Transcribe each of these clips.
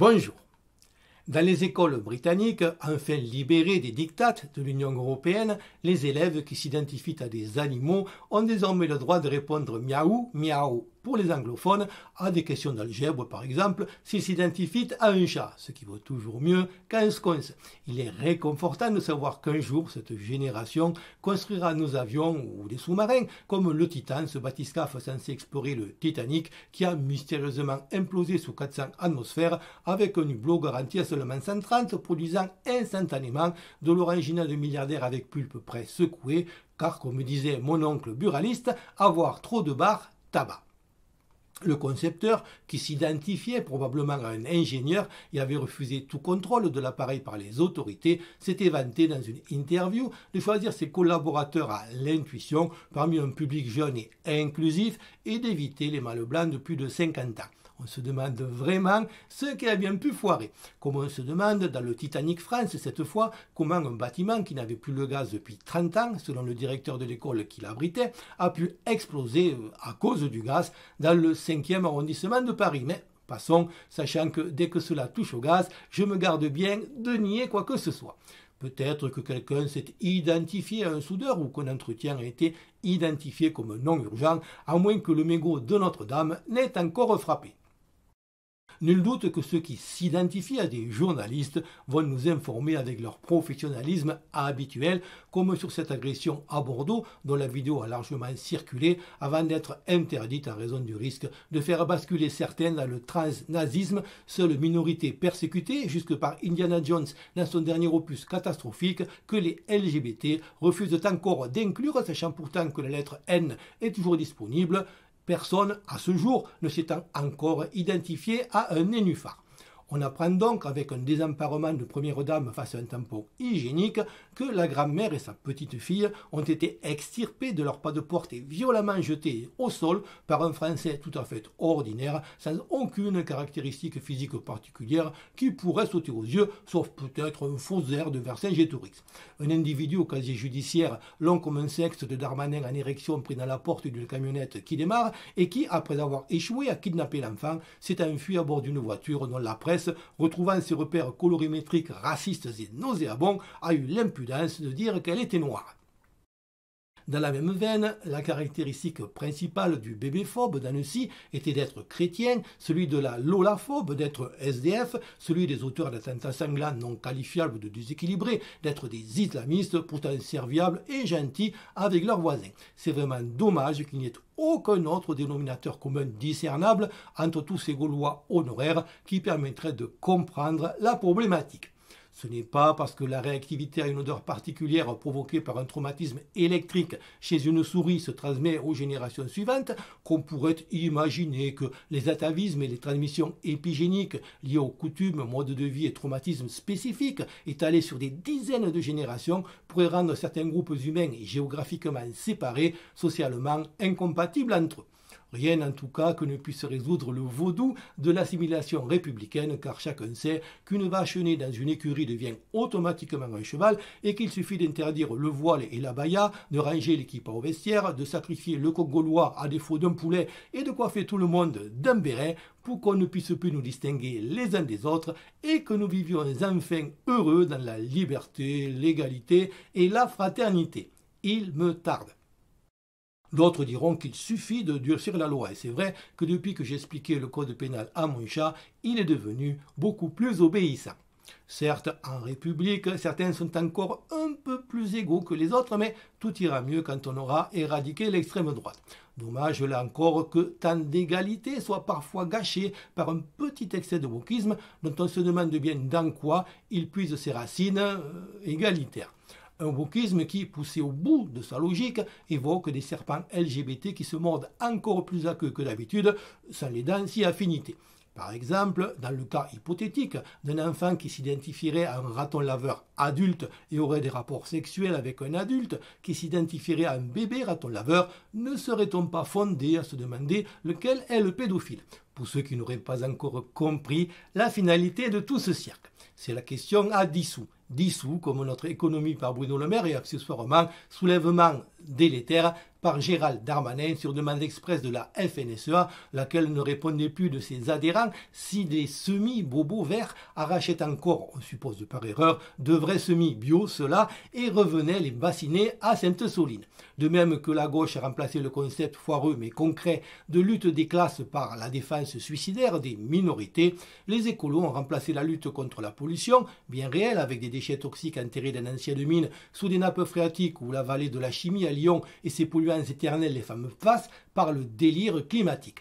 Bonjour. Dans les écoles britanniques, enfin libérées des diktats de l'Union européenne, les élèves qui s'identifient à des animaux ont désormais le droit de répondre miaou, miaou pour les anglophones à des questions d'algèbre par exemple, s'ils s'identifient à un chat, ce qui vaut toujours mieux qu'un sconce. Il est réconfortant de savoir qu'un jour cette génération construira nos avions ou des sous-marins comme le Titan, ce bathyscaphe censé explorer le Titanic qui a mystérieusement implosé sous 400 atmosphères avec un hublot garanti à seulement 130, produisant instantanément de l'orangina de milliardaire avec pulpe près secouée, car comme disait mon oncle buraliste, avoir trop de barres, tabac. Le concepteur, qui s'identifiait probablement à un ingénieur et avait refusé tout contrôle de l'appareil par les autorités, s'était vanté dans une interview de choisir ses collaborateurs à l'intuition parmi un public jeune et inclusif et d'éviter les mâles blancs de plus de 50 ans. On se demande vraiment ce qu'il a bien pu foirer. Comme on se demande, dans le Titanic France, cette fois, comment un bâtiment qui n'avait plus le gaz depuis 30 ans, selon le directeur de l'école qui l'abritait, a pu exploser à cause du gaz dans le 5e arrondissement de Paris. Mais passons, sachant que dès que cela touche au gaz, je me garde bien de nier quoi que ce soit. Peut-être que quelqu'un s'est identifié à un soudeur ou qu'un entretien a été identifié comme non urgent, à moins que le mégot de Notre-Dame n'ait encore frappé. Nul doute que ceux qui s'identifient à des journalistes vont nous informer avec leur professionnalisme habituel, comme sur cette agression à Bordeaux dont la vidéo a largement circulé avant d'être interdite en raison du risque de faire basculer certains dans le transnazisme, seule minorité persécutée jusque par Indiana Jones dans son dernier opus catastrophique que les LGBT refusent encore d'inclure, sachant pourtant que la lettre N est toujours disponible. Personne, à ce jour, ne s'étant encore identifié à un nénuphar. On apprend donc, avec un désemparement de première dame face à un tampon hygiénique, que la grand-mère et sa petite-fille ont été extirpées de leur pas de porte et violemment jetées au sol par un Français tout à fait ordinaire, sans aucune caractéristique physique particulière qui pourrait sauter aux yeux, sauf peut-être un faux air de Vercingétorix. Un individu au casier judiciaire, long comme un sexe de Darmanin en érection pris dans la porte d'une camionnette qui démarre et qui, après avoir échoué à kidnapper l'enfant, s'est enfui à bord d'une voiture dont la presse, retrouvant ses repères colorimétriques racistes et nauséabonds, a eu l'impudence de dire qu'elle était noire. Dans la même veine, la caractéristique principale du bébéphobe d'Annecy était d'être chrétien, celui de la lolaphobe d'être SDF, celui des auteurs d'attentats sanglants non qualifiables de déséquilibrés, d'être des islamistes pourtant serviables et gentils avec leurs voisins. C'est vraiment dommage qu'il n'y ait aucun autre dénominateur commun discernable entre tous ces Gaulois honoraires qui permettrait de comprendre la problématique. Ce n'est pas parce que la réactivité à une odeur particulière provoquée par un traumatisme électrique chez une souris se transmet aux générations suivantes qu'on pourrait imaginer que les atavismes et les transmissions épigéniques liées aux coutumes, modes de vie et traumatismes spécifiques étalés sur des dizaines de générations pourraient rendre certains groupes humains géographiquement séparés, socialement incompatibles entre eux. Rien en tout cas que ne puisse résoudre le vaudou de l'assimilation républicaine, car chacun sait qu'une vache née dans une écurie devient automatiquement un cheval et qu'il suffit d'interdire le voile et la baya, de ranger l'équipe au vestiaire, de sacrifier le coq gaulois à défaut d'un poulet et de coiffer tout le monde d'un béret pour qu'on ne puisse plus nous distinguer les uns des autres et que nous vivions enfin heureux dans la liberté, l'égalité et la fraternité. Il me tarde. D'autres diront qu'il suffit de durcir la loi, et c'est vrai que depuis que j'expliquais le code pénal à mon chat, il est devenu beaucoup plus obéissant. Certes, en République, certains sont encore un peu plus égaux que les autres, mais tout ira mieux quand on aura éradiqué l'extrême droite. Dommage là encore que tant d'égalité soit parfois gâchée par un petit excès de wokisme dont on se demande bien dans quoi il puise ses racines égalitaires. Un wokisme qui, poussé au bout de sa logique, évoque des serpents LGBT qui se mordent encore plus à queue que d'habitude, sans les dents si affinités. Par exemple, dans le cas hypothétique d'un enfant qui s'identifierait à un raton laveur adulte et aurait des rapports sexuels avec un adulte qui s'identifierait à un bébé raton laveur, ne serait-on pas fondé à se demander lequel est le pédophile ? Pour ceux qui n'auraient pas encore compris la finalité de tout ce cirque. C'est la question à 10 sous. 10 sous, comme notre économie par Bruno Le Maire et accessoirement soulèvement délétère par Gérald Darmanin sur demande express de la FNSEA, laquelle ne répondait plus de ses adhérents si des semis-bobos verts arrachaient encore, on suppose de par erreur, de vrais semis bio, cela, et revenaient les bassiner à Sainte-Soline. De même que la gauche a remplacé le concept foireux mais concret de lutte des classes par la défense suicidaire des minorités, les écolos ont remplacé la lutte contre la pollution, bien réelle, avec des déchets toxiques enterrés dans d'anciennes mines sous des nappes phréatiques ou la vallée de la Chimie à Lyon et ses polluants éternels, les fameux PFAS, par le délire climatique.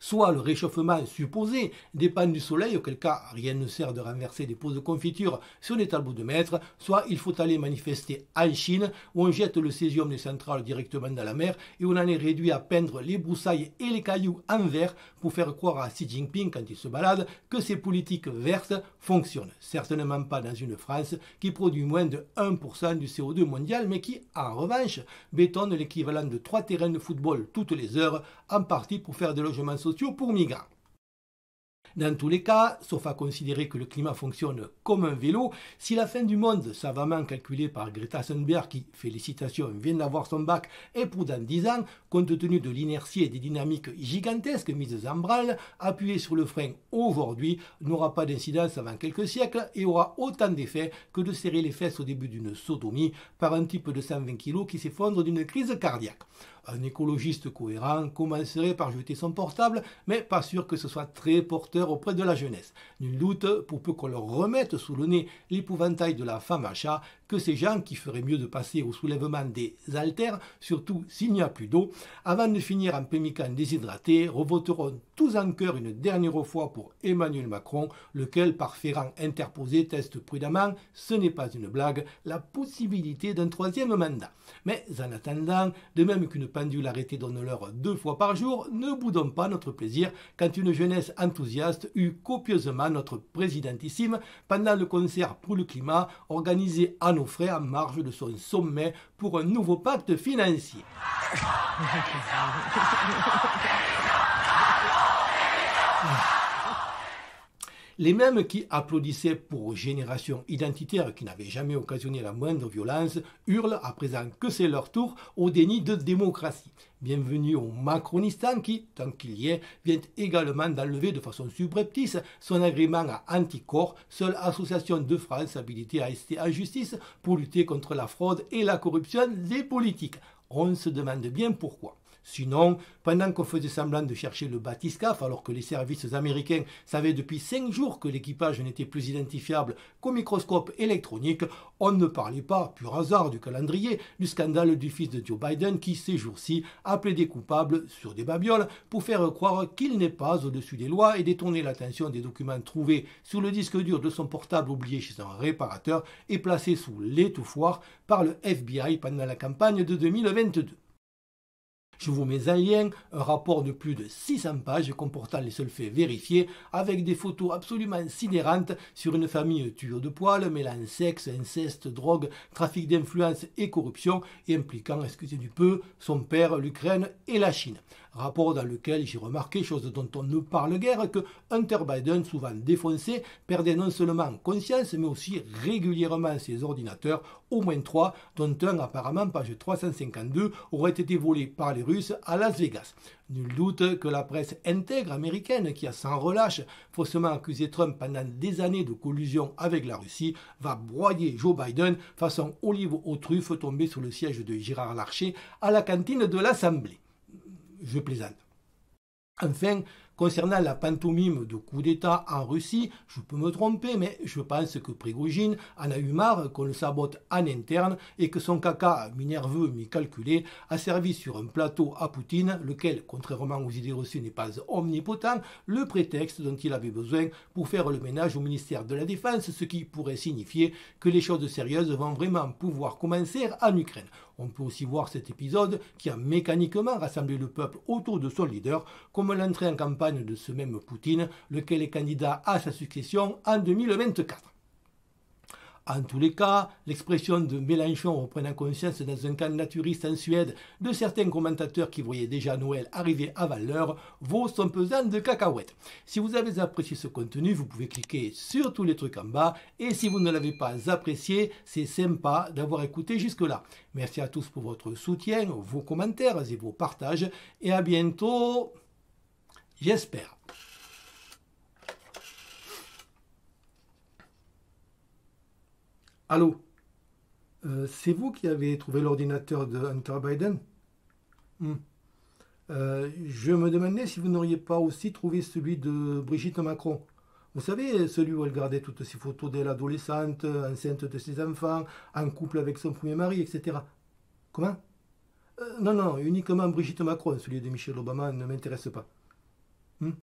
Soit le réchauffement supposé dépend du soleil, auquel cas rien ne sert de renverser des pots de confiture sur des tableaux de maître, soit il faut aller manifester en Chine, où on jette le césium des centrales directement dans la mer et on en est réduit à peindre les broussailles et les cailloux en vert pour faire croire à Xi Jinping, quand il se balade, que ces politiques vertes fonctionnent. Certainement pas dans une France qui produit moins de 1% du CO2 mondial, mais qui, en revanche, bétonne l'équivalent de 3 terrains de football toutes les heures, en partie pour faire des logements sociaux pour migrants. Dans tous les cas, sauf à considérer que le climat fonctionne comme un vélo, si la fin du monde, savamment calculée par Greta Thunberg qui, félicitations, vient d'avoir son bac, est pour dans 10 ans, compte tenu de l'inertie et des dynamiques gigantesques mises en branle, appuyer sur le frein aujourd'hui n'aura pas d'incidence avant quelques siècles et aura autant d'effet que de serrer les fesses au début d'une sodomie par un type de 120 kg qui s'effondre d'une crise cardiaque. Un écologiste cohérent commencerait par jeter son portable, mais pas sûr que ce soit très porteur auprès de la jeunesse. Nul doute, pour peu qu'on leur remette sous le nez l'épouvantail de la femme à chat, que ces gens qui feraient mieux de passer au soulèvement des haltères, surtout s'il n'y a plus d'eau, avant de finir en pemmican déshydraté, revoteront tous en cœur une dernière fois pour Emmanuel Macron, lequel, par Ferrand interposé, teste prudemment, ce n'est pas une blague, la possibilité d'un troisième mandat. Mais en attendant, de même qu'une pendule arrêtée donne l'heure 2 fois par jour, ne boudons pas notre plaisir quand une jeunesse enthousiaste eut copieusement notre présidentissime pendant le concert pour le climat organisé à nos frais en marge de son sommet pour un nouveau pacte financier. Les mêmes qui applaudissaient pour Génération Identitaire, qui n'avait jamais occasionné la moindre violence, hurlent à présent que c'est leur tour au déni de démocratie. Bienvenue au Macronistan qui, tant qu'il y est, vient également d'enlever de façon subreptice son agrément à Anticor, seule association de France habilitée à rester en justice pour lutter contre la fraude et la corruption des politiques. On se demande bien pourquoi. Sinon, pendant qu'on faisait semblant de chercher le batiscaf, alors que les services américains savaient depuis 5 jours que l'équipage n'était plus identifiable qu'au microscope électronique, on ne parlait pas, pur hasard du calendrier, du scandale du fils de Joe Biden qui, ces jours-ci, appelait des coupables sur des babioles pour faire croire qu'il n'est pas au-dessus des lois et détourner l'attention des documents trouvés sur le disque dur de son portable oublié chez un réparateur et placé sous l'étouffoir par le FBI pendant la campagne de 2022. Je vous mets en lien un rapport de plus de 600 pages comportant les seuls faits vérifiés avec des photos absolument sidérantes sur une famille tueur de poils mêlant sexe, inceste, drogue, trafic d'influence et corruption et impliquant, excusez du peu, son père, l'Ukraine et la Chine. Rapport dans lequel j'ai remarqué, chose dont on ne parle guère, que Hunter Biden, souvent défoncé, perdait non seulement conscience mais aussi régulièrement ses ordinateurs, au moins 3, dont un apparemment, page 352, aurait été volé par les Russes à Las Vegas. Nul doute que la presse intègre américaine, qui a sans relâche faussement accusé Trump pendant des années de collusion avec la Russie, va broyer Joe Biden façon olive aux truffes tombée sur le siège de Gérard Larcher à la cantine de l'Assemblée. Je plaisante. Enfin, concernant la pantomime de coup d'État en Russie, je peux me tromper, mais je pense que Prigojine en a eu marre qu'on le sabote en interne et que son caca, mi-nerveux, mi-calculé, a servi sur un plateau à Poutine, lequel, contrairement aux idées reçues, n'est pas omnipotent, le prétexte dont il avait besoin pour faire le ménage au ministère de la Défense, ce qui pourrait signifier que les choses sérieuses vont vraiment pouvoir commencer en Ukraine. On peut aussi voir cet épisode qui a mécaniquement rassemblé le peuple autour de son leader, comme l'entrée en campagne de ce même Poutine, lequel est candidat à sa succession en 2024. En tous les cas, l'expression de Mélenchon reprenant conscience dans un camp naturiste en Suède de certains commentateurs qui voyaient déjà Noël arriver avant l'heure vaut son pesant de cacahuètes. Si vous avez apprécié ce contenu, vous pouvez cliquer sur tous les trucs en bas et si vous ne l'avez pas apprécié, c'est sympa d'avoir écouté jusque-là. Merci à tous pour votre soutien, vos commentaires et vos partages et à bientôt, j'espère. Allô, c'est vous qui avez trouvé l'ordinateur de Hunter Biden? Je me demandais si vous n'auriez pas aussi trouvé celui de Brigitte Macron. Vous savez, celui où elle gardait toutes ses photos d'elle adolescente, enceinte de ses enfants, en couple avec son premier mari, etc. Comment? Non, uniquement Brigitte Macron, celui de Michel Obama ne m'intéresse pas.